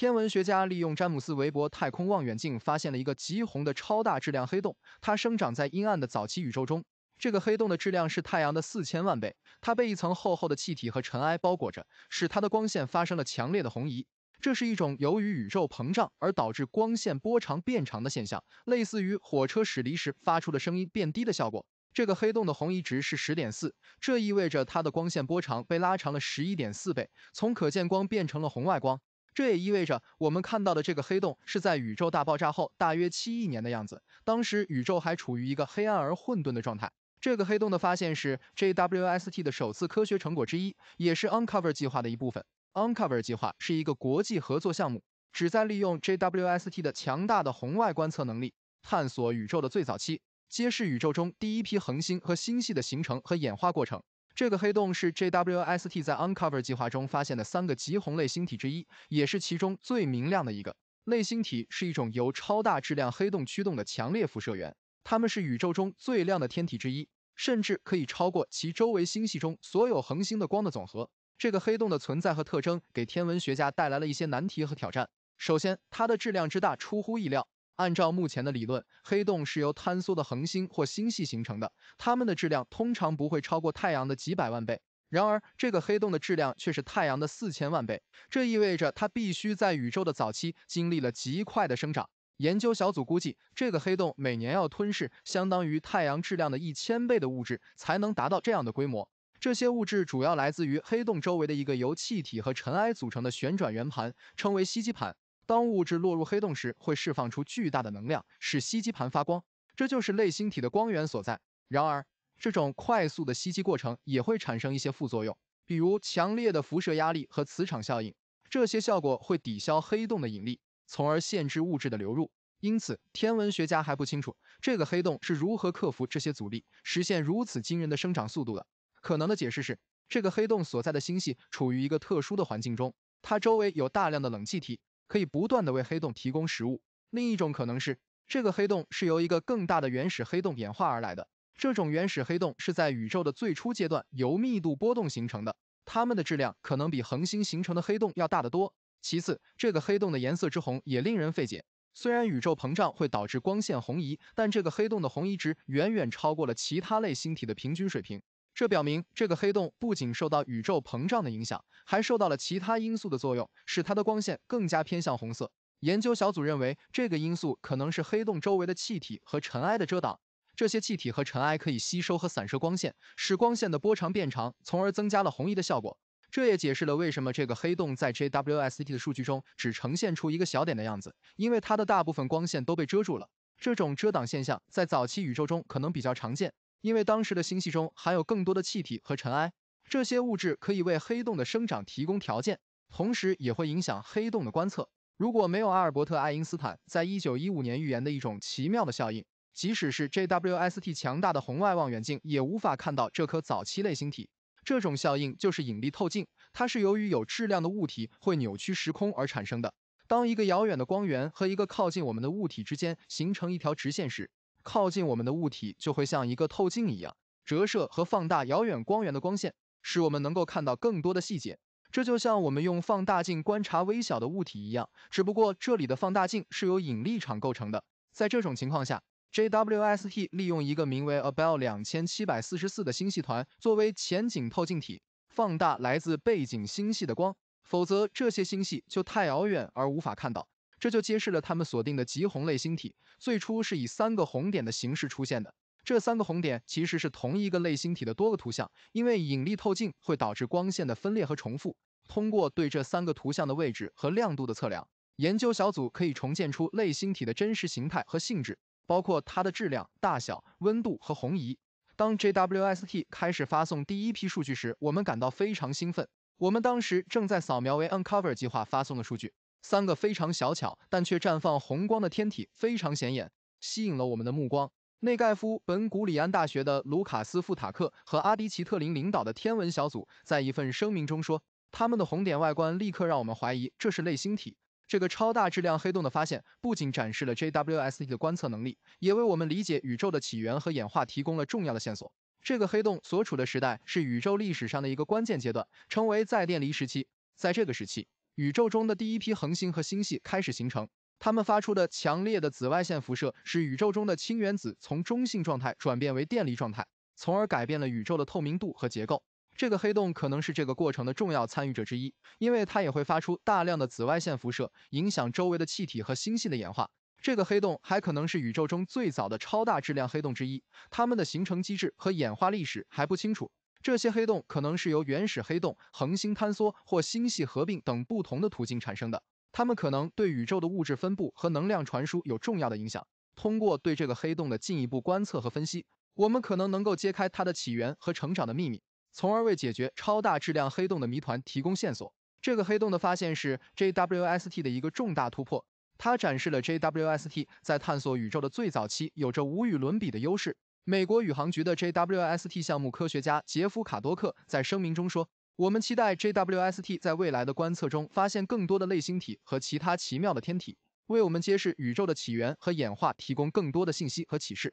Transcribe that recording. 天文学家利用詹姆斯·韦伯太空望远镜发现了一个极红的超大质量黑洞，它生长在阴暗的早期宇宙中。这个黑洞的质量是太阳的4000万倍，它被一层厚厚的气体和尘埃包裹着，使它的光线发生了强烈的红移。 这是一种由于宇宙膨胀而导致光线波长变长的现象，类似于火车驶离时发出的声音变低的效果。这个黑洞的红移值是 10.4， 这意味着它的光线波长被拉长了 11.4 倍，从可见光变成了红外光。这也意味着我们看到的这个黑洞是在宇宙大爆炸后大约7亿年的样子，当时宇宙还处于一个黑暗而混沌的状态。 这个黑洞的发现是 JWST 的首次科学成果之一，也是 Uncover 计划的一部分。Uncover 计划是一个国际合作项目，旨在利用 JWST 的强大的红外观测能力，探索宇宙的最早期，揭示宇宙中第一批恒星和星系的形成和演化过程。这个黑洞是 JWST 在 Uncover 计划中发现的3个极红类星体之一，也是其中最明亮的一个。类星体是一种由超大质量黑洞驱动的强烈辐射源。 它们是宇宙中最亮的天体之一，甚至可以超过其周围星系中所有恒星的光的总和。这个黑洞的存在和特征给天文学家带来了一些难题和挑战。首先，它的质量之大出乎意料。按照目前的理论，黑洞是由坍缩的恒星或星系形成的，它们的质量通常不会超过太阳的几百万倍。然而，这个黑洞的质量却是太阳的4000万倍，这意味着它必须在宇宙的早期经历了极快的生长。 研究小组估计，这个黑洞每年要吞噬相当于太阳质量的1000倍的物质，才能达到这样的规模。这些物质主要来自于黑洞周围的一个由气体和尘埃组成的旋转圆盘，称为吸积盘。当物质落入黑洞时，会释放出巨大的能量，使吸积盘发光。这就是类星体的光源所在。然而，这种快速的吸积过程也会产生一些副作用，比如强烈的辐射压力和磁场效应。这些效果会抵消黑洞的引力， 从而限制物质的流入，因此天文学家还不清楚这个黑洞是如何克服这些阻力，实现如此惊人的生长速度的。可能的解释是，这个黑洞所在的星系处于一个特殊的环境中，它周围有大量的冷气体，可以不断的为黑洞提供食物。另一种可能是，这个黑洞是由一个更大的原始黑洞演化而来的，这种原始黑洞是在宇宙的最初阶段由密度波动形成的，它们的质量可能比恒星形成的黑洞要大得多。 其次，这个黑洞的颜色之红也令人费解。虽然宇宙膨胀会导致光线红移，但这个黑洞的红移值远远超过了其他类星体的平均水平。这表明这个黑洞不仅受到宇宙膨胀的影响，还受到了其他因素的作用，使它的光线更加偏向红色。研究小组认为，这个因素可能是黑洞周围的气体和尘埃的遮挡。这些气体和尘埃可以吸收和散射光线，使光线的波长变长，从而增加了红移的效果。 这也解释了为什么这个黑洞在 JWST 的数据中只呈现出一个小点的样子，因为它的大部分光线都被遮住了。这种遮挡现象在早期宇宙中可能比较常见，因为当时的星系中含有更多的气体和尘埃，这些物质可以为黑洞的生长提供条件，同时也会影响黑洞的观测。如果没有阿尔伯特·爱因斯坦在1915年预言的一种奇妙的效应，即使是 JWST 强大的红外望远镜也无法看到这颗早期类星体。 这种效应就是引力透镜，它是由于有质量的物体会扭曲时空而产生的。当一个遥远的光源和一个靠近我们的物体之间形成一条直线时，靠近我们的物体就会像一个透镜一样折射和放大遥远光源的光线，使我们能够看到更多的细节。这就像我们用放大镜观察微小的物体一样，只不过这里的放大镜是由引力场构成的。在这种情况下， JWST 利用一个名为 Abell 2744的星系团作为前景透镜体，放大来自背景星系的光，否则这些星系就太遥远而无法看到。这就揭示了他们锁定的极红类星体最初是以3个红点的形式出现的。这3个红点其实是同一个类星体的多个图像，因为引力透镜会导致光线的分裂和重复。通过对这3个图像的位置和亮度的测量，研究小组可以重建出类星体的真实形态和性质， 包括它的质量、大小、温度和红移。当 JWST 开始发送第一批数据时，我们感到非常兴奋。我们当时正在扫描为 Uncover 计划发送的数据，3个非常小巧但却绽放红光的天体非常显眼，吸引了我们的目光。内盖夫本古里安大学的卢卡斯·富塔克和阿迪奇特林领导的天文小组在一份声明中说，他们的红点外观立刻让我们怀疑这是类星体。 这个超大质量黑洞的发现不仅展示了 JWST 的观测能力，也为我们理解宇宙的起源和演化提供了重要的线索。这个黑洞所处的时代是宇宙历史上的一个关键阶段，称为在电离时期。在这个时期，宇宙中的第一批恒星和星系开始形成，它们发出的强烈的紫外线辐射使宇宙中的氢原子从中性状态转变为电离状态，从而改变了宇宙的透明度和结构。这个黑洞可能是这个过程的重要参与者之一，因为它也会发出大量的紫外线辐射，影响周围的气体和星系的演化。 这个黑洞还可能是宇宙中最早的超大质量黑洞之一，它们的形成机制和演化历史还不清楚。这些黑洞可能是由原始黑洞、恒星坍缩或星系合并等不同的途径产生的，它们可能对宇宙的物质分布和能量传输有重要的影响。通过对这个黑洞的进一步观测和分析，我们可能能够揭开它的起源和成长的秘密，从而为解决超大质量黑洞的谜团提供线索。这个黑洞的发现是 JWST 的一个重大突破。 它展示了 JWST 在探索宇宙的最早期有着无与伦比的优势。美国宇航局的 JWST 项目科学家杰夫·卡多克在声明中说：“我们期待 JWST 在未来的观测中发现更多的类星体和其他奇妙的天体，为我们揭示宇宙的起源和演化提供更多的信息和启示。”